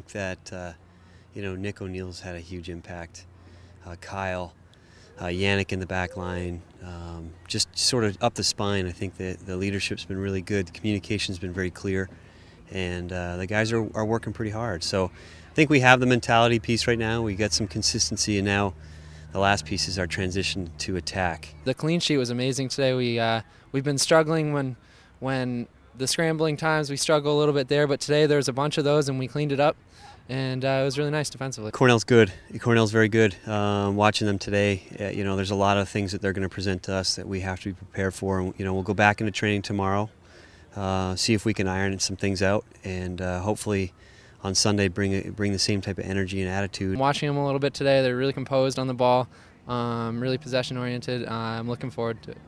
think that Nick O'Neill's had a huge impact. Kyle, Yannick in the back line, just sort of up the spine. I think that the leadership's been really good. The communication's been very clear, and the guys are working pretty hard. So I think we have the mentality piece right now. We got some consistency, and now the last piece is our transition to attack. The clean sheet was amazing today. We've been struggling when the scrambling times, we struggle a little bit there, but today there was a bunch of those and we cleaned it up, and it was really nice defensively. Cornell's good. Cornell's very good. Watching them today, there's a lot of things that they're going to present to us that we have to be prepared for. And, we'll go back into training tomorrow, see if we can iron some things out, and hopefully on Sunday bring the same type of energy and attitude. Watching them a little bit today, they're really composed on the ball, really possession oriented. I'm looking forward to it.